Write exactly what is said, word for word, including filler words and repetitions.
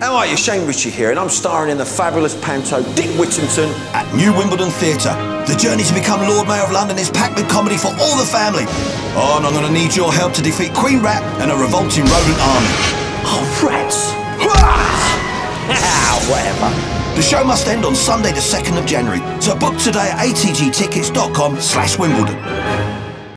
How are you? Shane Richie here, and I'm starring in the fabulous panto Dick Whittington at New Wimbledon Theatre. The journey to become Lord Mayor of London is packed with comedy for all the family. Oh, and I'm going to need your help to defeat Queen Rat and a revolting rodent army. Oh, rats! Ah, whatever. The show must end on Sunday the second of January, so book today at A T G Tickets dot com slash Wimbledon.